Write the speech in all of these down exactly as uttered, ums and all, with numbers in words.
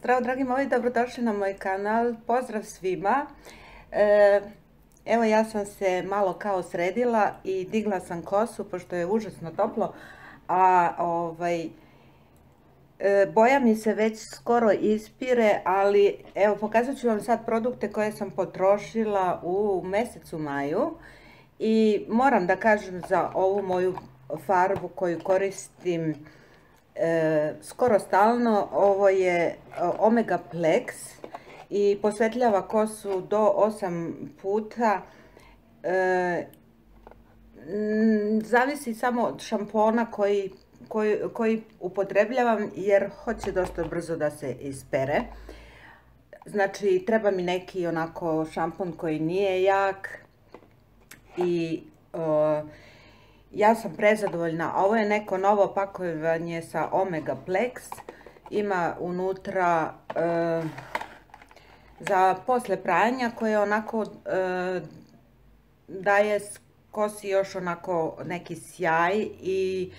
Zdravo dragi moji, dobrodošli na moj kanal, pozdrav svima. Evo ja sam se malo kao sredila i digla sam kosu pošto je užasno toplo, a ovaj, boja mi se već skoro ispire, ali evo pokazat ću vam sad produkte koje sam potrošila u mesecu maju i moram da kažem za ovu moju farbu koju koristim E, skoro stalno. Ovo je Omega Plex i posvetljava kosu do osam puta. E, m, zavisi samo od šampona koji, koji, koji upotrebljavam jer hoće dosta brzo da se ispere. Znači treba mi neki onako šampon koji nije jak i e, ja sam prezadovoljna. Ovo je neko novo pakovanje sa Omega Plex. Ima unutra e, za posle pranja koje onako e, daje kosi još onako neki sjaj i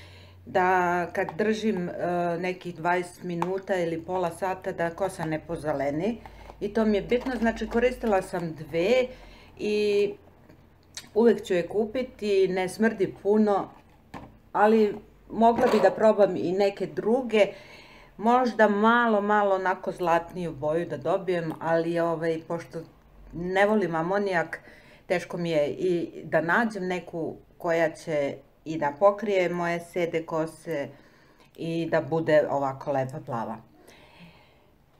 da kad držim e, nekih dvadeset minuta ili pola sata da kosa ne pozeleni. I to mi je bitno. Znači koristila sam dve i uvijek ću je kupiti, ne smrdi puno, ali mogla bi da probam i neke druge, možda malo, malo onako zlatniju boju da dobijem, ali ovaj, pošto ne volim amonijak, teško mi je i da nađem neku koja će i da pokrije moje sede kose i da bude ovako lepa plava.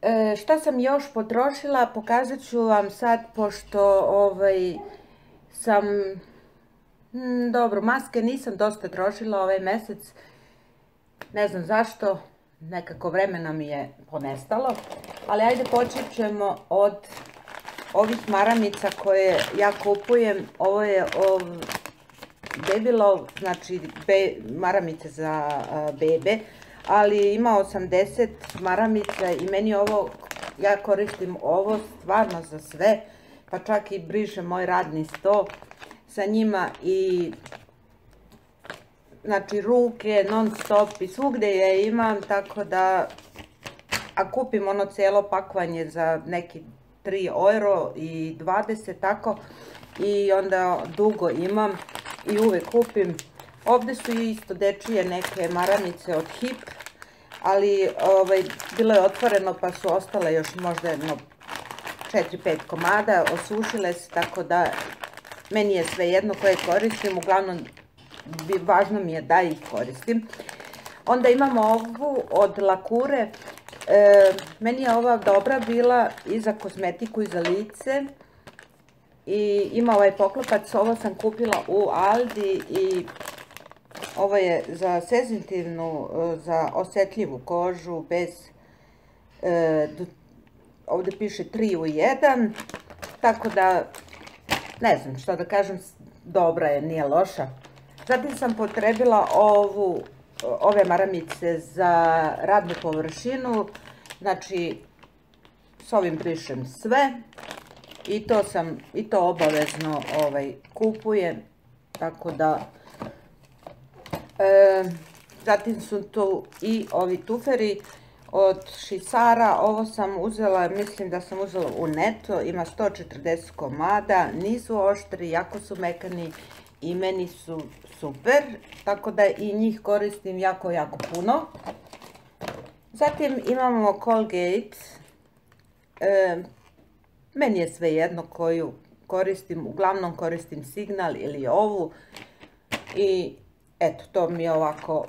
E, šta sam još potrošila, pokazat ću vam sad, pošto ovaj... sam, m, dobro, maske nisam dosta trošila ovaj mesec, ne znam zašto, nekako vremena mi je ponestalo, ali ajde počet ćemo od ovih maramica koje ja kupujem. Ovo je ov, Bebilov, znači be, maramice za a, bebe, ali ima osamdeset maramica i meni ovo, ja koristim ovo stvarno za sve, pa čak i brišem moj radni sto sa njima i znači ruke non stop i svugde je imam, tako da a kupim ono cijelo pakovanje za neki tri euro i dvadeset tako i onda dugo imam i uvek kupim. Ovdje su isto dečije neke maramice od Hip, ali ovaj, bilo je otvoreno pa su ostale još možda jedno četiri pet komada, osušile se, tako da meni je svejedno koje koristim, uglavnom važno mi je da ih koristim. Onda imamo ovu od La Cure, e, meni je ova dobra bila i za kozmetiku i za lice i ima ovaj poklopac, ovo sam kupila u Aldi i ovo je za senzitivnu, za osjetljivu kožu bez e, ovdje piše tri u jedan, tako da ne znam što da kažem, dobra je, nije loša. Zatim sam potrebila ovu, ove maramice za radnu površinu, znači s ovim brišem sve i to sam, i to obavezno ovaj, kupujem, tako da e, zatim su tu i ovi tuferi od Šisara, ovo sam uzela, mislim da sam uzela u Neto, ima sto četrdeset komada, nisu oštri, jako su mekani i meni su super, tako da i njih koristim jako, jako puno. Zatim imamo Colgate, e, meni je svejedno koju koristim, uglavnom koristim Signal ili ovu i eto, to mi je ovako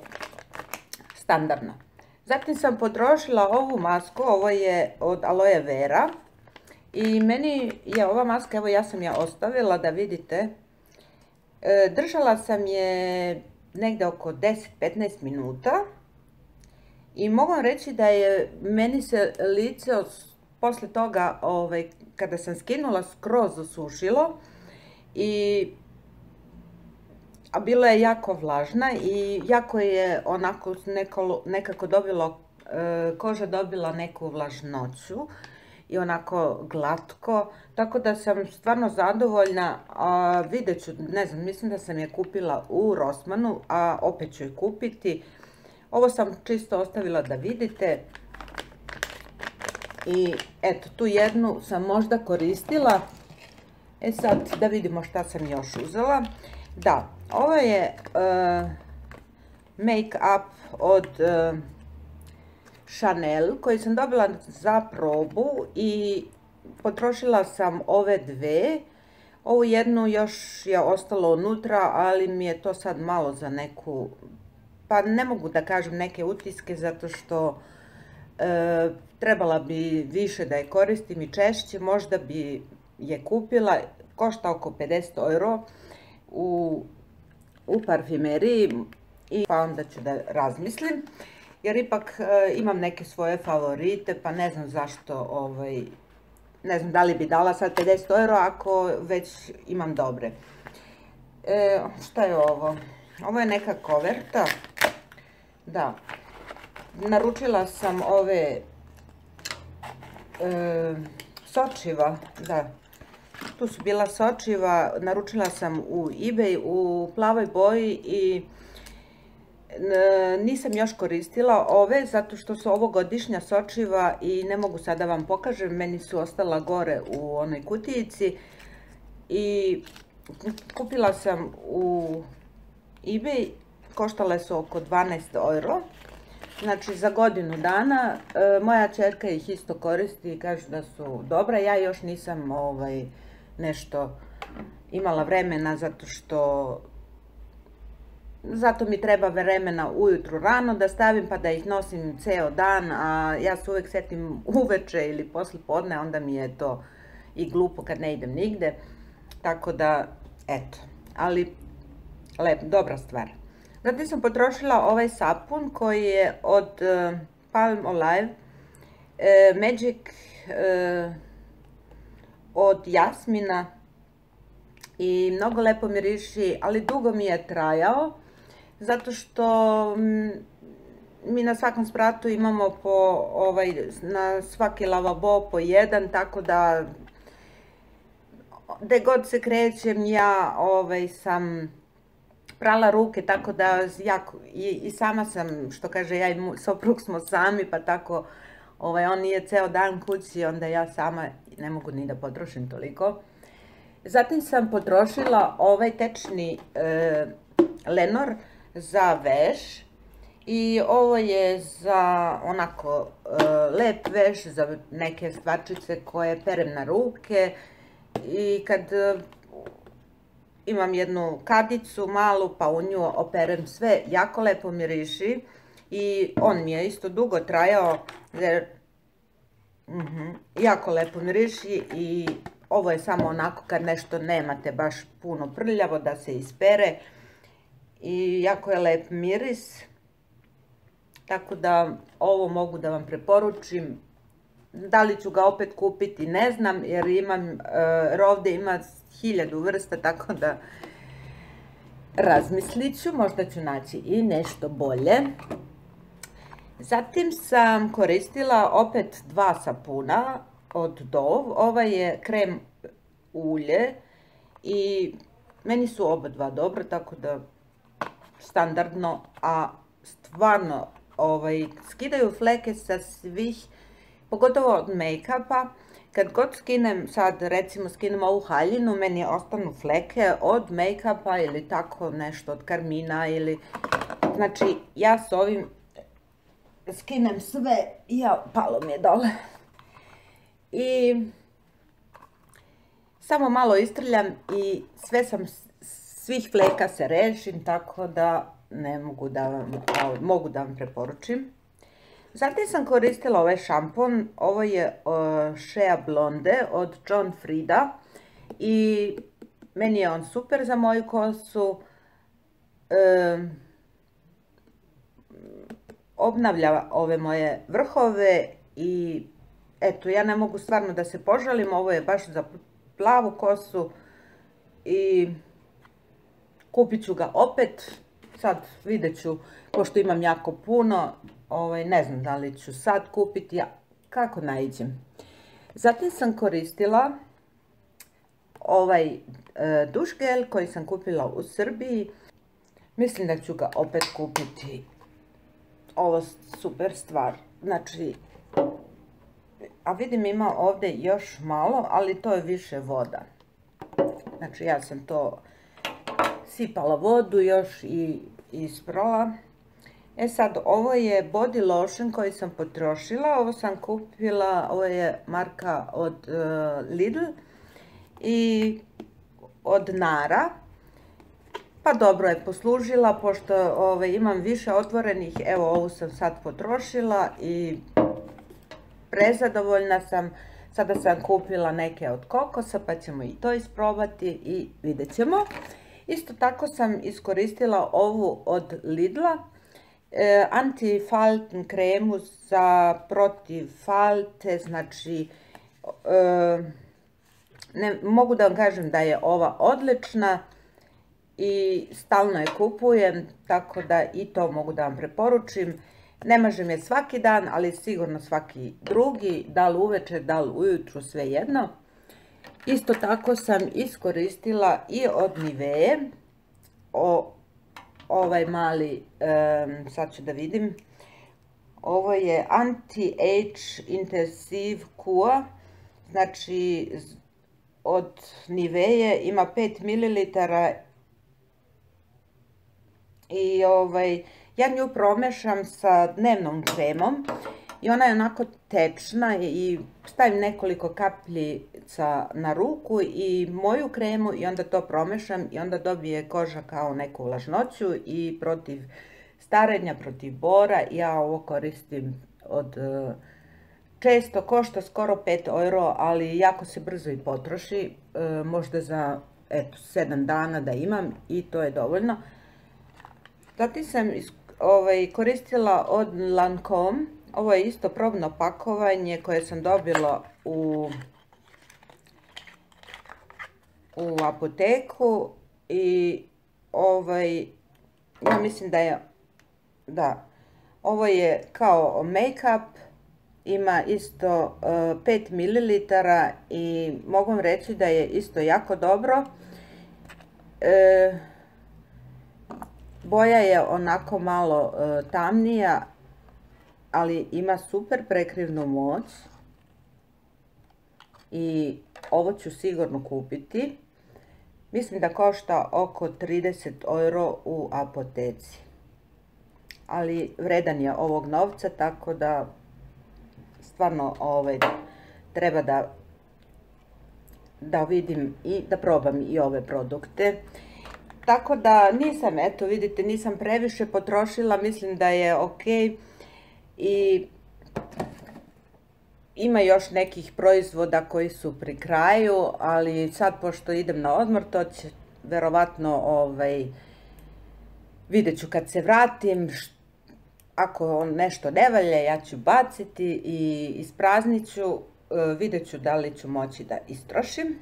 standardno. Zatim sam potrošila ovu masku, ovo je od Aloe Vera i meni je ova maska, evo ja sam je ostavila da vidite, e, držala sam je negdje oko deset do petnaest minuta i mogu reći da je meni se lice od, posle toga ovaj, kada sam skinula skroz osušilo i a bila je jako vlažna i jako je onako neko, nekako dobilo, e, koža dobila neku vlažnoću i onako glatko, tako da sam stvarno zadovoljna. A, vidjet ću, ne znam, mislim da sam je kupila u Rossmanu, a opet ću je kupiti. Ovo sam čisto ostavila da vidite. I eto, tu jednu sam možda koristila. E sad da vidimo šta sam još uzela. Da, ovo je uh, make-up od uh, Chanel koji sam dobila za probu i potrošila sam ove dve. Ovu jednu još je ostalo unutra, ali mi je to sad malo za neku, pa ne mogu da kažem neke utiske, zato što e, trebala bi više da je koristim i češće. Možda bi je kupila, košta oko pedeset euro u, u parfimeriji, i pa onda ću da razmislim, jer ipak e, imam neke svoje favorite, pa ne znam zašto ovaj... Ne znam da li bi dala sad pedeset euro ako već imam dobre. E, šta je ovo? Ovo je neka koverta. Da. Naručila sam ove e, sočiva. Da. Tu su bila sočiva. Naručila sam u eBay u plavoj boji i nisam još koristila ove zato što su ovogodišnja sočiva i ne mogu sada da vam pokažem, meni su ostala gore u onoj kutijici i kupila sam u eBay, koštale su oko dvanaest euro, znači za godinu dana. Moja ćerka ih isto koristi i kaže da su dobra, ja još nisam ovaj, nešto imala vremena zato što Zato mi treba vremena ujutru rano da stavim pa da ih nosim ceo dan, a ja se uvek setim uveče ili posle podne, onda mi je to i glupo kad ne idem nigde. Tako da, eto, ali lep, dobra stvar. Zatim sam potrošila ovaj sapun koji je od uh, Palmolive, e, Magic e, od jasmina i mnogo lepo miriši, ali dugo mi je trajao. Zato što mi na svakom spratu imamo po, ovaj, na svaki lavabo po jedan, tako da gde god se krećem ja ovaj, sam prala ruke, tako da ja, i, i sama sam, što kaže, ja i soprug smo sami, pa tako ovaj, on nije ceo dan kući, onda ja sama ne mogu ni da potrošim toliko. Zatim sam potrošila ovaj tečni e, Lenor za veš i ovo je za onako e, lep veš za neke stvarčice koje perem na ruke i kad e, imam jednu kadicu malu pa u nju operem sve, jako lepo miriši i on mi je isto dugo trajao jer mm-hmm, jako lepo miriši i ovo je samo onako kad nešto nemate baš puno prljavo da se ispere. I jako je lep miris, tako da ovo mogu da vam preporučim. Da li ću ga opet kupiti ne znam, jer imam, jer ovdje ima hiljadu vrsta, tako da razmislit ću, možda ću naći i nešto bolje. Zatim sam koristila opet dva sapuna od Dove, ovaj je krem ulje i meni su oba dva dobra, tako da standardno, a stvarno ovaj, skidaju fleke sa svih, pogotovo od make-upa. Kad god skinem, sad recimo skinem ovu haljinu, meni ostanu fleke od make-upa ili tako nešto, od karmina ili, znači ja s ovim skinem sve, ja, palo mi je dole. I samo malo istrljam i sve sam, svih fleka se rešim, tako da ne mogu da vam, mogu da vam preporučim. Zatim sam koristila ovaj šampon, ovo je uh, Shea Blonde od John Frida i meni je on super za moju kosu, e, obnavlja ove moje vrhove i eto, ja ne mogu stvarno da se požalim, ovo je baš za plavu kosu i kupit ću ga opet, sad vidjet ću, pošto imam jako puno, ovaj, ne znam da li ću sad kupiti, ja, kako naiđem. Zatim sam koristila ovaj e, duš gel koji sam kupila u Srbiji, mislim da ću ga opet kupiti, ovo super stvar, znači a vidim ima ovdje još malo, ali to je više voda. Znači ja sam to sipala vodu još i isprala. E sad, ovo je body lotion koji sam potrošila, ovo sam kupila, ovo je marka od uh, Lidl i od Nara. Pa dobro je poslužila, pošto ove, imam više otvorenih, evo ovu sam sad potrošila i prezadovoljna sam. Sada sam kupila neke od kokosa, pa ćemo i to isprobati i vidjet ćemo. Isto tako sam iskoristila ovu od Lidla, e, antifalten kremu za protiv falte, znači... E, ne, mogu da vam kažem da je ova odlična i stalno je kupujem, tako da i to mogu da vam preporučim. Ne mažem je svaki dan, ali sigurno svaki drugi, da li uveče, da li ujutru, svejedno. Isto tako sam iskoristila i od Nivee, o, ovaj mali, um, sad ću da vidim, ovo je Anti-Age Intensive Cure, znači od Nivee, ima pet mililitara i ovaj... Ja nju promešam sa dnevnom kremom i ona je onako tečna i stavim nekoliko kapljica na ruku i moju kremu i onda to promešam i onda dobije koža kao neku vlažnoću i protiv starenja, protiv bora. Ja ovo koristim od često, košta skoro pet euro, ali jako se brzo i potroši, možda za eto, sedam dana da imam i to je dovoljno. Zatim sam ovaj, koristila od Lancome, ovo je isto probno pakovanje koje sam dobila u, u apoteku i ovaj, ja mislim da je, da, ovo je kao make-up, ima isto uh, pet mililitara i mogu vam reći da je isto jako dobro. E, Boja je onako malo e, tamnija, ali ima super prekrivnu moć i ovo ću sigurno kupiti. Mislim da košta oko trideset euro u apoteci, ali vredan je ovog novca, tako da stvarno ovaj, treba da, da vidim i da probam i ove produkte. Tako da nisam, eto vidite, nisam previše potrošila, mislim da je ok. I ima još nekih proizvoda koji su pri kraju, ali sad pošto idem na odmor, to će verovatno, ovaj, vidjet ću kad se vratim, ako nešto ne valja ja ću baciti i ispraznit ću, vidjet ću da li ću moći da istrošim.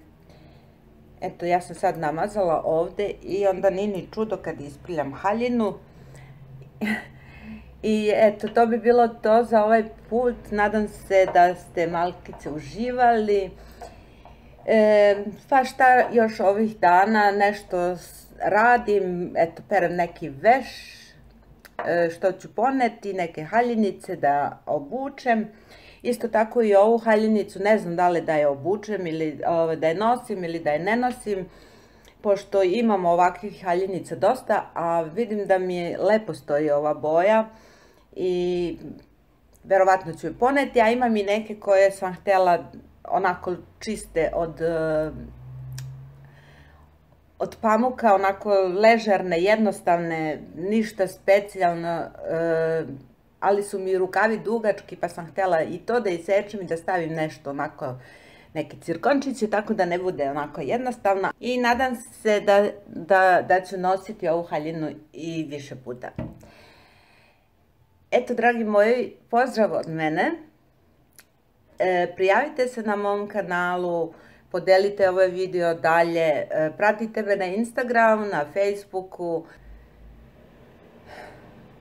Eto, ja sam sad namazala ovdje i onda nije ni čudo kad ispriljam haljinu. I eto, to bi bilo to za ovaj put. Nadam se da ste malkice uživali. E, pa šta još ovih dana, nešto radim, eto, perem neki veš, e, što ću poneti, neke haljinice da obučem. Isto tako i ovu haljinicu, ne znam da li da je obučem ili da je nosim ili da je ne nosim, pošto imam ovakvih haljinica dosta, a vidim da mi je lepo stoji ova boja i verovatno ću ju poneti, a imam i neke koje sam htjela onako čiste od, od pamuka, onako ležerne, jednostavne, ništa specijalno, ali su mi rukavi dugački, pa sam htjela i to da isečem i da stavim nešto onako, neke cirkončiće, tako da ne bude onako jednostavna. I nadam se da, da, da ću nositi ovu haljinu i više puta. Eto, dragi moji, pozdrav od mene. E, prijavite se na mom kanalu, podelite ovaj video dalje, e, pratite me na Instagramu, na Facebooku.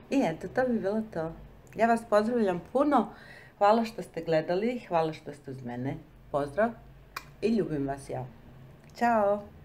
I eto, to bi bilo to. Ja vas pozdravljam puno, hvala što ste gledali, hvala što ste uz mene. Pozdrav i ljubim vas ja. Ćao!